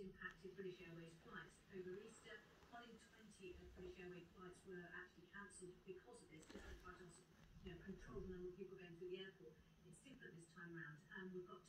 impacted British Airways flights over Easter. One in 20 of British Airways flights were actually cancelled because of this. This is quite awesome. You know, control the number of people going through the airport. It's simpler this time round, and we've got.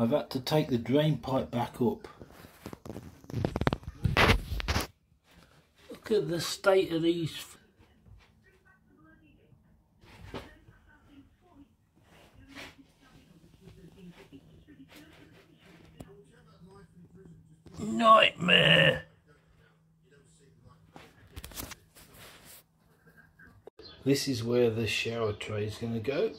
I've had to take the drain pipe back up. Look at the state of these. Nightmare. This is where the shower tray is going to go.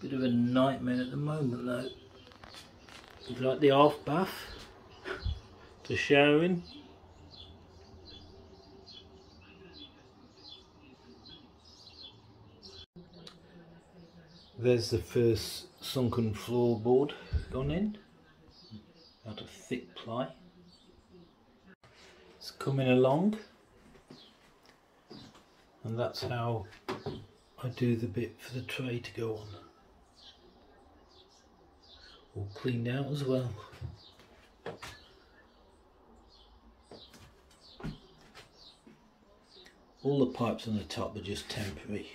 Bit of a nightmare at the moment though. You'd like the half bath to shower in. There's the first sunken floorboard gone in, out of thick ply. It's coming along, and that's how I do the bit for the tray to go on. All cleaned out as well. All the pipes on the top are just temporary,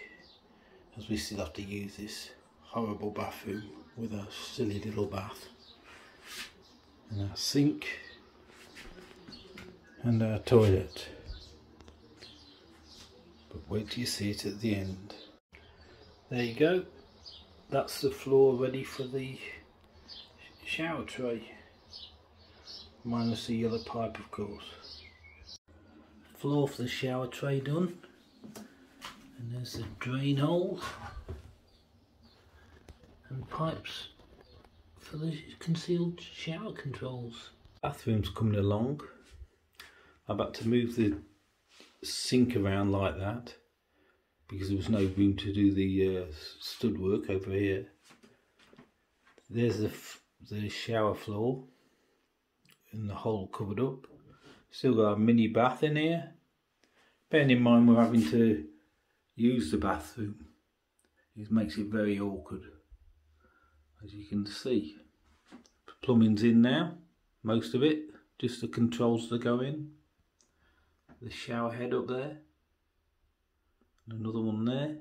as we still have to use this horrible bathroom with our silly little bath, and our sink, and our toilet. But wait till you see it at the end. There you go. That's the floor ready for the shower tray, minus the yellow pipe of course. Floor for the shower tray done, and there's the drain hole and pipes for the concealed shower controls. Bathroom's coming along. I'm about to move the sink around like that because there was no room to do the stud work over here. There's the shower floor and the hole covered up. Still got a mini bath in here. Bearing in mind we're having to use the bathroom, it makes it very awkward, as you can see. The plumbing's in now, most of it, just the controls that go in. The shower head up there, and another one there,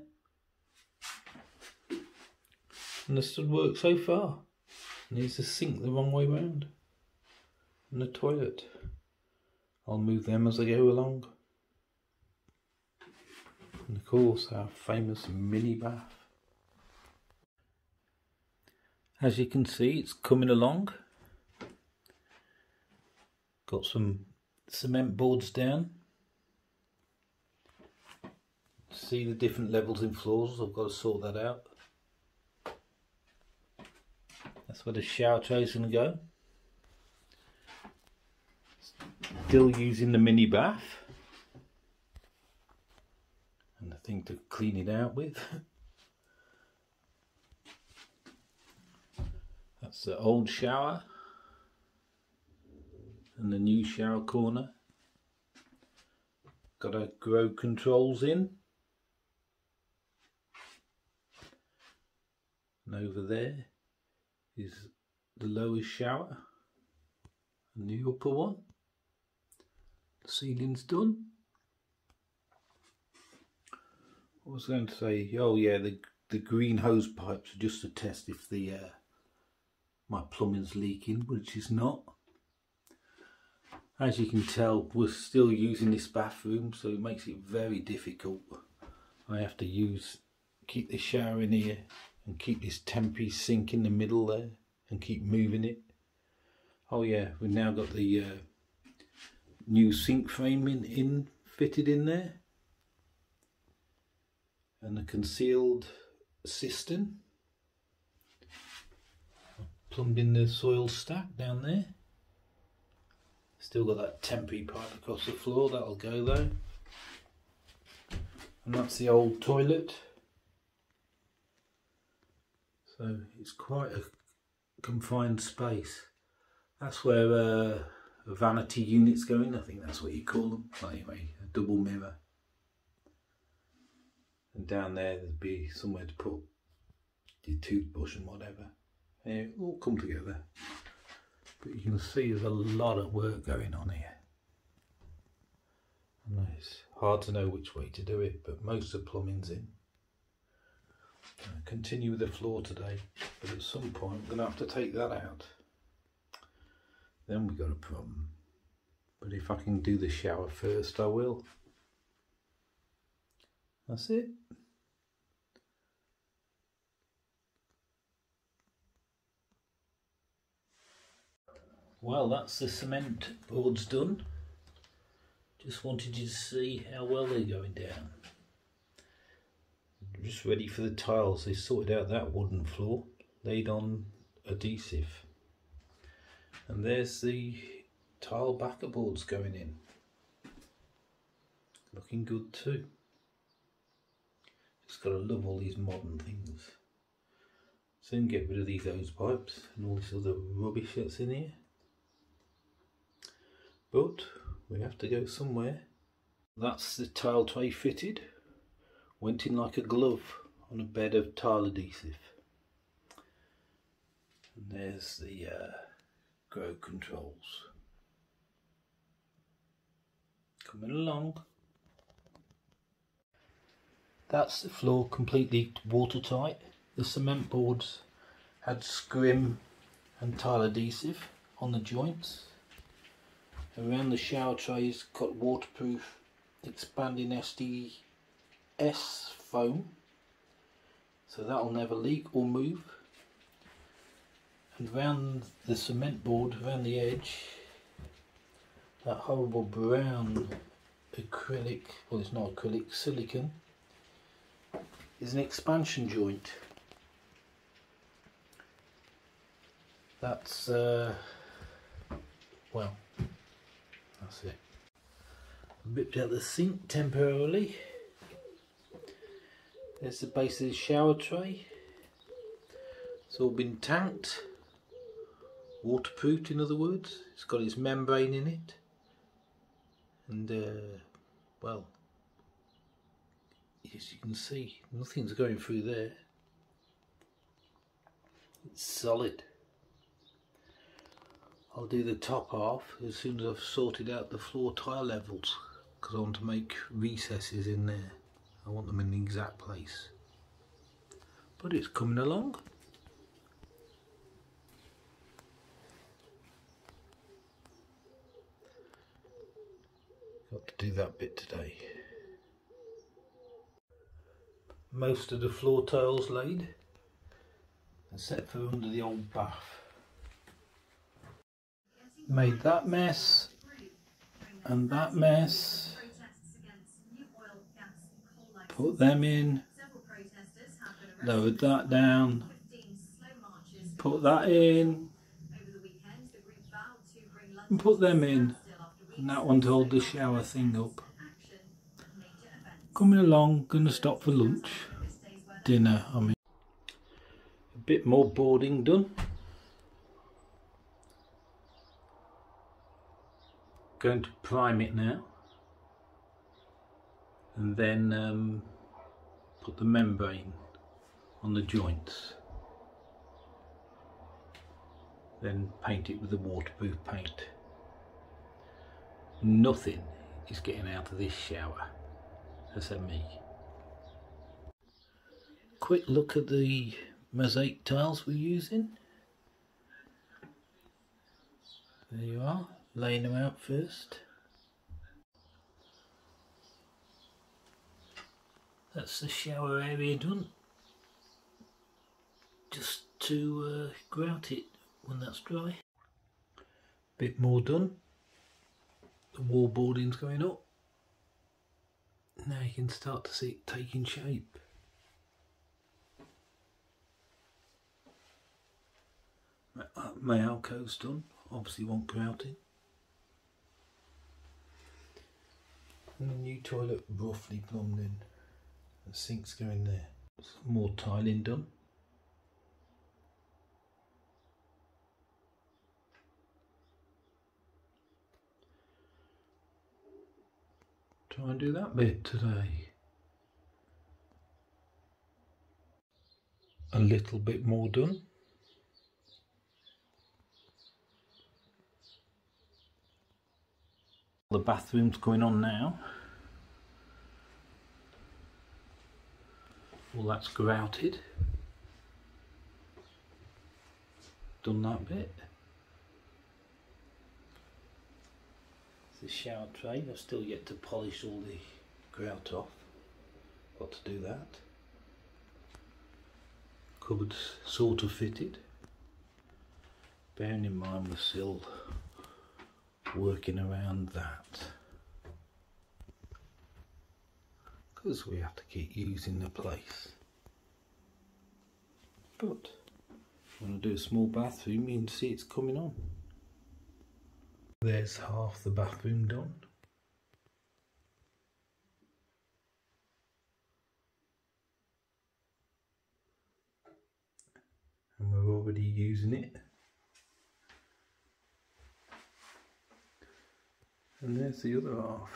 and the stud work so far. And here's the sink the wrong way round, and the toilet. I'll move them as I go along. And of course our famous mini bath. As you can see, it's coming along. Got some cement boards down. See the different levels in floors, I've got to sort that out. That's where the shower tray is going to go. Still using the mini bath. And the thing to clean it out with. That's the old shower. And the new shower corner. Got our grow controls in. And over there is the lowest shower and the upper one. The ceiling's done. I was going to say, oh yeah, the green hose pipes are just to test if the my plumbing's leaking, which is not. As you can tell, we're still using this bathroom, so it makes it very difficult. I have to keep the shower in here, and keep this temporary sink in the middle there, and keep moving it. Oh yeah, we've now got the new sink frame fitted in there, and the concealed cistern. Plumbed in the soil stack down there. Still got that temporary pipe across the floor, that'll go though. And that's the old toilet. So it's quite a confined space. That's where a vanity unit's going, I think that's what you call them. But anyway, a double mirror. And down there, there'd be somewhere to put your toothbrush and whatever. It all come together, but you can see there's a lot of work going on here. And it's hard to know which way to do it, but most of the plumbing's in. I'll continue with the floor today, but at some point I'm going to have to take that out. Then we've got a problem. But if I can do the shower first, I will. That's it. Well, that's the cement boards done. Just wanted you to see how well they're going down. Just ready for the tiles. They sorted out that wooden floor, laid on adhesive. And there's the tile backer boards going in. Looking good too. Just got to love all these modern things. Soon get rid of these hose pipes and all this other rubbish that's in here. But we have to go somewhere. That's the tile tray fitted. Went in like a glove on a bed of tile adhesive. And there's the grow controls. Coming along. That's the floor completely watertight. The cement boards had scrim and tile adhesive on the joints. Around the shower trays got waterproof expanding SDS foam, so that'll never leak or move. And round the cement board, around the edge, that horrible brown acrylic, well it's not acrylic, silicone, is an expansion joint. That's, well, that's it. I ripped out the sink temporarily. There's the base of the shower tray. It's all been tanked, waterproofed in other words. It's got its membrane in it. And, well, as you can see, nothing's going through there. It's solid. I'll do the top half as soon as I've sorted out the floor tile levels, because I want to make recesses in there. I want them in the exact place. But it's coming along. Got to do that bit today. Most of the floor tiles laid, except for under the old bath. Made that mess, put them in, lowered that down, put that in, and put them in, and that one to hold the shower thing up. Coming along, gonna stop for lunch, dinner I mean. A bit more boarding done. Going to prime it now and then put the membrane on the joints, then paint it with the waterproof paint. Nothing is getting out of this shower, SME. Quick look at the mosaic tiles we're using. There you are. Laying them out first. That's the shower area done. Just to grout it when that's dry. Bit more done. The wall boarding's going up. Now you can start to see it taking shape. My alcove's done. Obviously won't grouting. And the new toilet roughly plumbed in. The sink's going there. Some more tiling done. Try and do that bit today. A little bit more done. The bathroom's going on now. All that's grouted. Done that bit. It's the shower tray. I've still yet to polish all the grout off. Got to do that. Cupboard's sort of fitted. Bearing in mind we're still working around that, because we have to keep using the place. But when I do a small bathroom, you can see it's coming on. There's half the bathroom done. And we're already using it. And there's the other half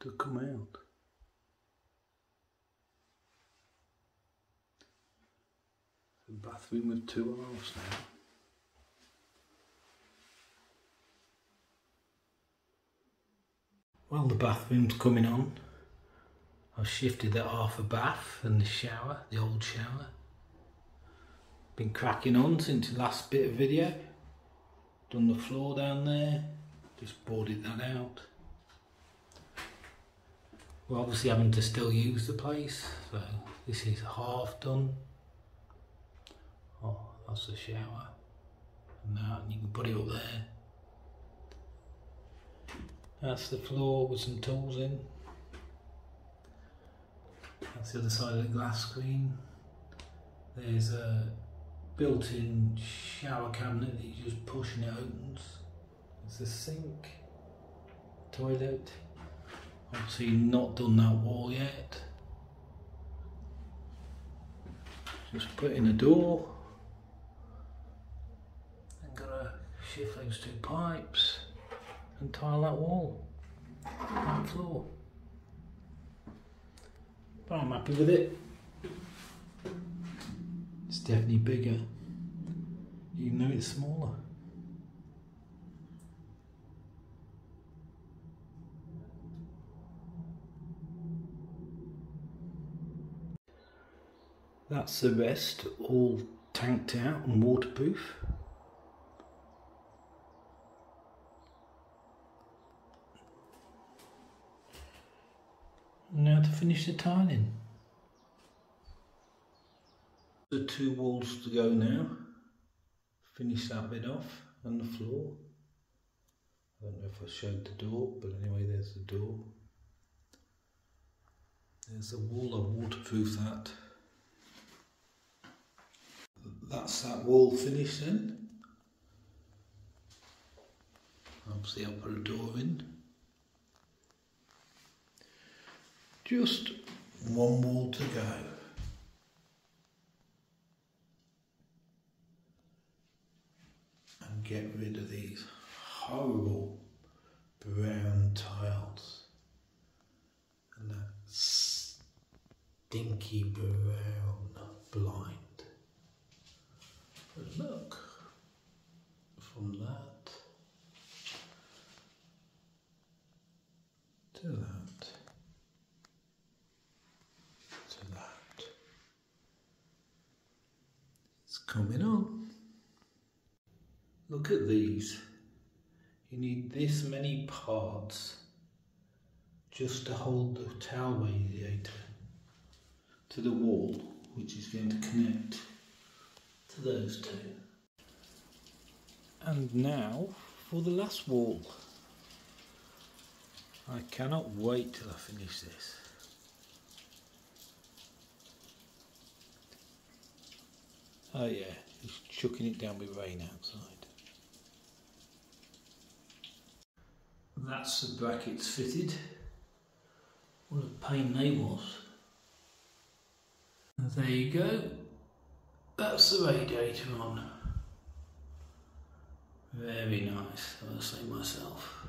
to come out. It's a bathroom with two halves now. Well, the bathroom's coming on. I've shifted that half a bath and the shower, the old shower. Been cracking on since the last bit of video. Done the floor down there, just boarded that out. We're obviously having to still use the place, so this is half done. Oh, that's the shower. And that, and you can put it up there. That's the floor with some tools in. That's the other side of the glass screen. There's a built-in shower cabinet that you just push and it opens. It's a sink, toilet. Obviously not done that wall yet. Just put in a door. And gotta shift those two pipes and tile that wall, that floor. But I'm happy with it. It's definitely bigger, even though it's smaller. That's the rest, all tanked out and waterproof. Now to finish the tiling. The two walls to go now, finish that bit off, and the floor. I don't know if I showed the door, but anyway, there's the door. There's the wall, I'll waterproof that. That's that wall finished then. Obviously I'll put a door in. Just one wall to go. Get rid of these horrible brown tiles and that stinky brown blind. But look, from that to that to that, it's coming on. Look at these. You need this many parts just to hold the towel radiator to the wall, which is going to connect to those two. And now for the last wall. I cannot wait till I finish this. Oh yeah, it's chucking it down with rain outside. That's the brackets fitted. What a pain they was. And there you go. That's the radiator on. Very nice, I'll say myself.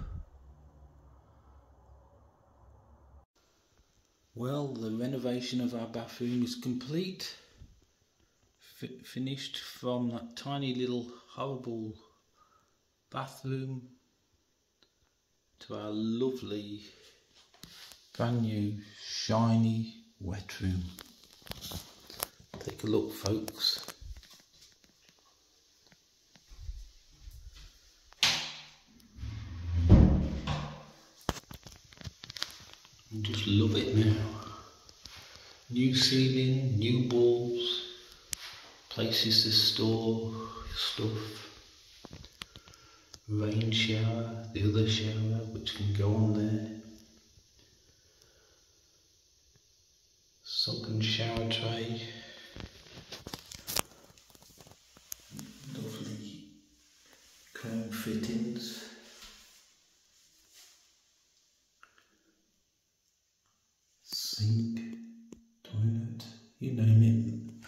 Well, the renovation of our bathroom is complete. Finished from that tiny little horrible bathroom to our lovely brand new shiny wet room. Take a look, folks. Just love it now. New ceiling, new walls, places to store stuff. Rain shower, the other shower which can go on there. Sock and shower tray. Lovely comb fittings. Sink, toilet, you name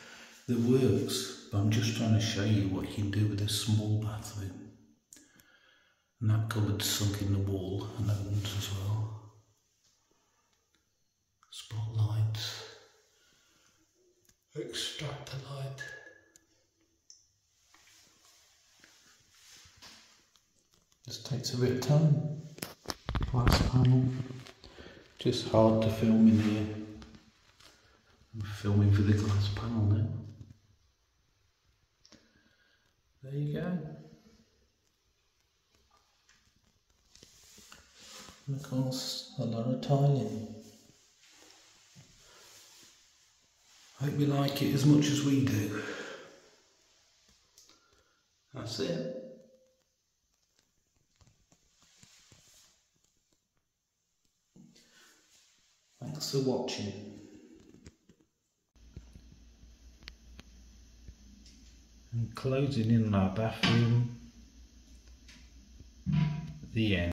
it. The works, but I'm just trying to show you what you can do with a small bathroom. And that cupboard's sunk in the wall, and that one's as well. Spotlights. Extract the light. Just takes a bit of time. Glass panel. Just hard to film in here. I'm filming for the glass panel now. There you go. And of course, a lot of tiling. Hope you like it as much as we do. That's it. Thanks for watching. And closing in on our bathroom. The end.